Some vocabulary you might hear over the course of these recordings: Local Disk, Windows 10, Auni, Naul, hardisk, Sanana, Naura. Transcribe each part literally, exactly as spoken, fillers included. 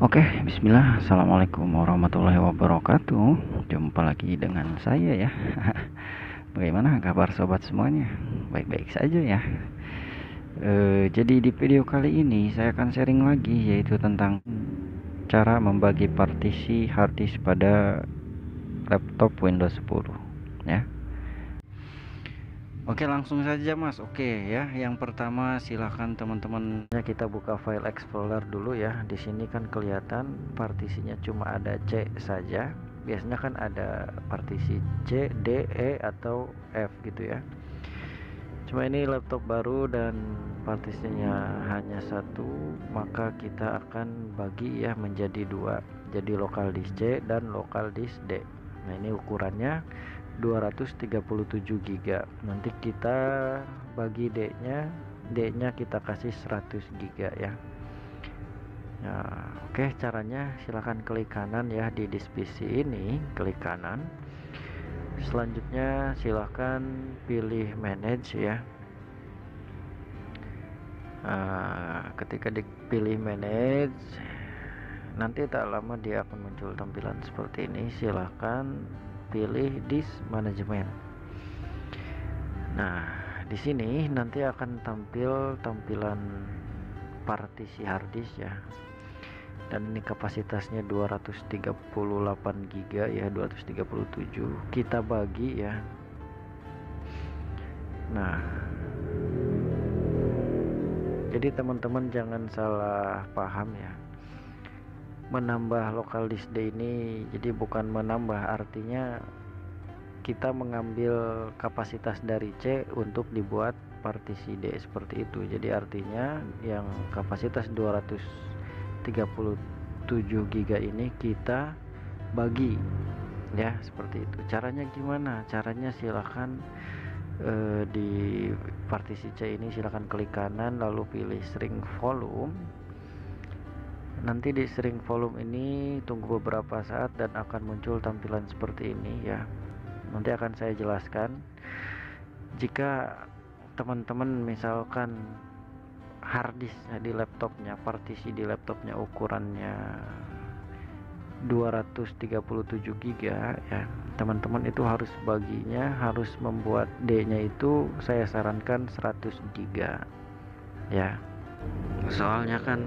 Oke, bismillah, assalamualaikum warahmatullahi wabarakatuh. Jumpa lagi dengan saya ya. Bagaimana kabar sobat semuanya? Baik-baik saja ya. E, jadi di video kali ini saya akan sharing lagi, yaitu tentang cara membagi partisi hard disk pada laptop Windows sepuluh ya. Oke, langsung saja mas. Oke ya, yang pertama silahkan teman-teman, kita buka file explorer dulu ya. Di sini kan kelihatan partisinya cuma ada C saja. Biasanya kan ada partisi C, D, E atau F gitu ya. Cuma ini laptop baru dan partisinya hanya satu, maka kita akan bagi ya menjadi dua. Jadi local disk C dan local disk D. Nah ini ukurannya dua ratus tiga puluh tujuh giga. Nanti kita bagi D-nya, D-nya kita kasih seratus giga ya. Nah, oke, caranya silahkan klik kanan ya di disk P C ini, klik kanan. Selanjutnya silahkan pilih manage ya. Nah, ketika dipilih manage, nanti tak lama dia akan muncul tampilan seperti ini. Silahkan pilih disk management. Nah, di sini nanti akan tampil tampilan partisi hard disk ya. Dan ini kapasitasnya dua ratus tiga puluh delapan giga ya, dua ratus tiga puluh tujuh. Kita bagi ya. Nah, jadi teman-teman jangan salah paham ya. Menambah local disk D ini jadi bukan menambah, artinya kita mengambil kapasitas dari C untuk dibuat partisi D seperti itu. Jadi artinya yang kapasitas dua ratus tiga puluh tujuh giga ini kita bagi ya seperti itu. Caranya gimana? Caranya silahkan eh, di partisi C ini silahkan klik kanan lalu pilih shrink volume. Nanti di shrink volume ini tunggu beberapa saat dan akan muncul tampilan seperti ini ya. Nanti akan saya jelaskan. Jika teman-teman misalkan harddisk di laptopnya, partisi di laptopnya ukurannya dua ratus tiga puluh tujuh giga ya, teman-teman itu harus baginya, harus membuat D-nya itu saya sarankan seratus giga ya. Soalnya kan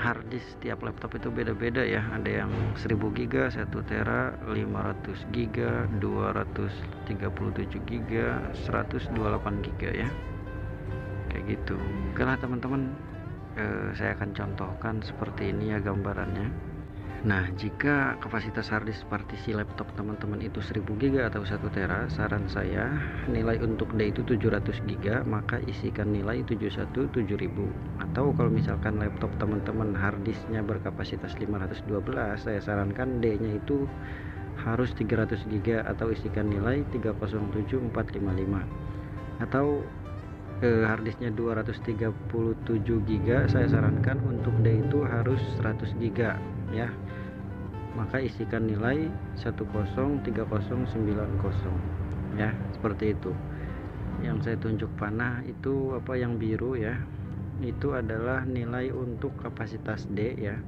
harddisk setiap laptop itu beda-beda ya. Ada yang seribu giga, satu tera, lima ratus giga, dua ratus tiga puluh tujuh giga, seratus dua puluh delapan giga ya. Kayak gitu. Oke lah teman-teman, eh, saya akan contohkan seperti ini ya gambarannya. Nah, jika kapasitas harddisk partisi laptop teman-teman itu seribu giga atau satu tera, saran saya nilai untuk D itu tujuh ratus giga, maka isikan nilai tujuh puluh satu tujuh ribu. Atau kalau misalkan laptop teman-teman harddisknya berkapasitas lima ratus dua belas, saya sarankan D-nya itu harus tiga ratus giga atau isikan nilai tiga nol tujuh empat lima lima. Atau eh, harddisknya dua ratus tiga puluh tujuh giga, saya sarankan untuk D itu harus seratus giga ya. Maka isikan nilai satu nol tiga nol sembilan nol ya, seperti itu. Yang saya tunjuk panah itu apa yang biru ya. Itu adalah nilai untuk kapasitas D ya.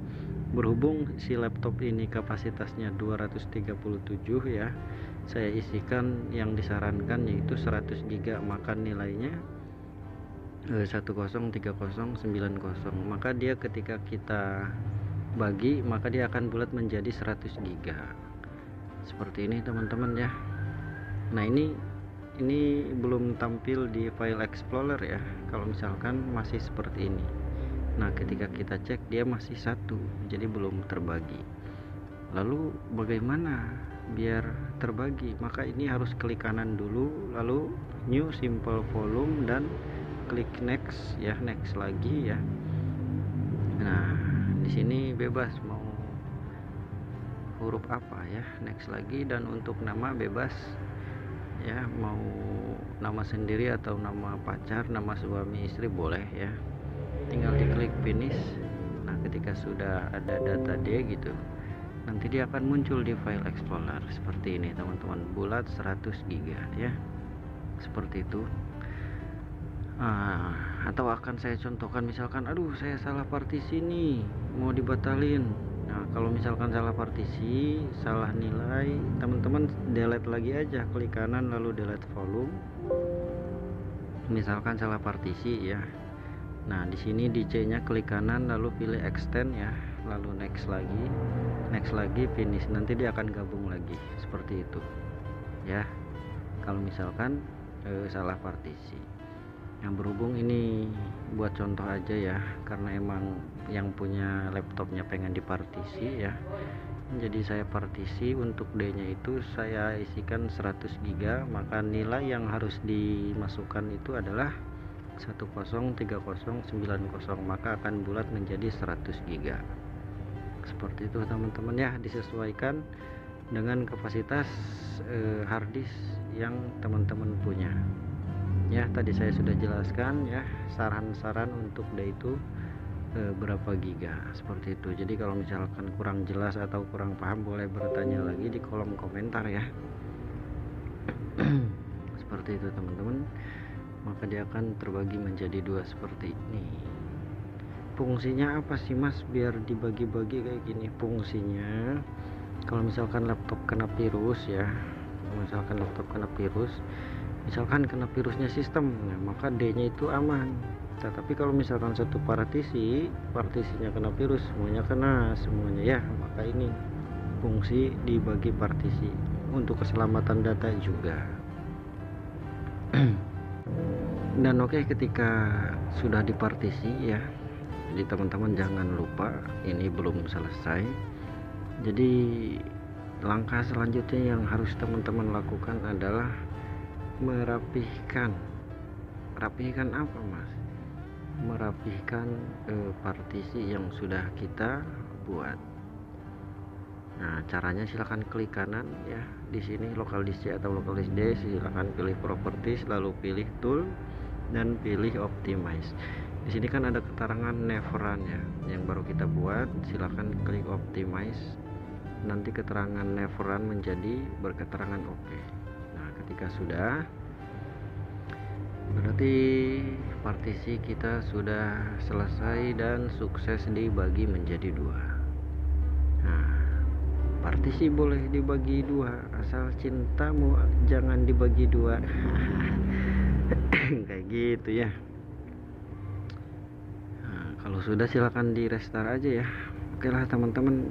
Berhubung si laptop ini kapasitasnya dua ratus tiga puluh tujuh ya. Saya isikan yang disarankan yaitu seratus giga, maka nilainya satu nol tiga nol sembilan nol. Maka dia ketika kita bagi, maka dia akan bulat menjadi seratus giga. Seperti ini teman-teman ya. Nah, ini ini belum tampil di file explorer ya. Kalau misalkan masih seperti ini. Nah, ketika kita cek dia masih satu, jadi belum terbagi. Lalu bagaimana biar terbagi? Maka ini harus klik kanan dulu, lalu new simple volume dan klik next ya, next lagi ya. Nah, di sini bebas mau huruf apa ya, next lagi, dan untuk nama bebas ya, mau nama sendiri atau nama pacar, nama suami istri boleh ya. Tinggal diklik finish. Nah, ketika sudah ada data D gitu, nanti dia akan muncul di file explorer seperti ini teman-teman, bulat seratus giga ya, seperti itu. Ah, atau akan saya contohkan misalkan, aduh saya salah partisi nih, mau dibatalin. Nah, Nah, kalau misalkan salah partisi, salah nilai, teman-teman delete lagi aja, klik kanan lalu delete volume. Misalkan salah partisi ya. Nah, di sini di C-nya klik kanan lalu pilih extend ya, lalu next lagi, next lagi, finish. Nanti dia akan gabung lagi seperti itu ya. Kalau misalkan eh, salah partisi. Yang berhubung ini buat contoh aja ya, karena emang yang punya laptopnya pengen dipartisi ya, jadi saya partisi untuk D nya itu saya isikan seratus giga, maka nilai yang harus dimasukkan itu adalah satu nol tiga nol sembilan nol, maka akan bulat menjadi seratus giga. Seperti itu teman-teman ya, disesuaikan dengan kapasitas eh, harddisk yang teman-teman punya ya. Tadi saya sudah jelaskan ya saran-saran untuk D itu e, berapa giga seperti itu. Jadi kalau misalkan kurang jelas atau kurang paham boleh bertanya lagi di kolom komentar ya. Seperti itu teman-teman, maka dia akan terbagi menjadi dua seperti ini. Fungsinya apa sih mas biar dibagi-bagi kayak gini? Fungsinya kalau misalkan laptop kena virus ya, misalkan laptop kena virus, misalkan kena virusnya sistem, nah, maka D nya itu aman. Tetapi kalau misalkan satu partisi, partisinya kena virus, semuanya kena semuanya ya, maka ini fungsi dibagi partisi untuk keselamatan data juga. Dan oke okay, ketika sudah dipartisi ya, jadi teman-teman jangan lupa, ini belum selesai. Jadi langkah selanjutnya yang harus teman-teman lakukan adalah merapihkan. Rapihkan apa mas? Merapihkan eh, partisi yang sudah kita buat. Nah caranya silahkan klik kanan ya, di sini local disk C atau local disk D, silahkan pilih properties lalu pilih tool dan pilih optimize. Di sini kan ada keterangan never run ya, yang baru kita buat, silahkan klik optimize. Nanti keterangan never run menjadi berketerangan oke. Ketika sudah, berarti partisi kita sudah selesai dan sukses dibagi menjadi dua. Nah, partisi boleh dibagi dua, asal cintamu jangan dibagi dua. Kayak gitu ya. Nah, kalau sudah silahkan di restart aja ya. Oke lah teman-teman,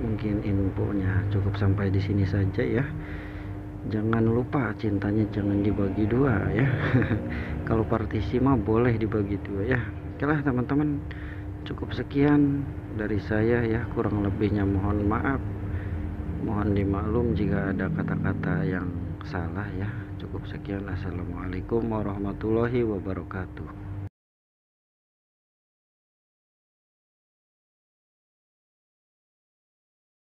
mungkin infonya cukup sampai di sini saja ya. Jangan lupa cintanya jangan dibagi dua ya. Kalau partisi mah boleh dibagi dua ya. Oke lah teman-teman, cukup sekian dari saya ya, kurang lebihnya mohon maaf, mohon dimaklum jika ada kata-kata yang salah ya. Cukup sekian, assalamualaikum warahmatullahi wabarakatuh.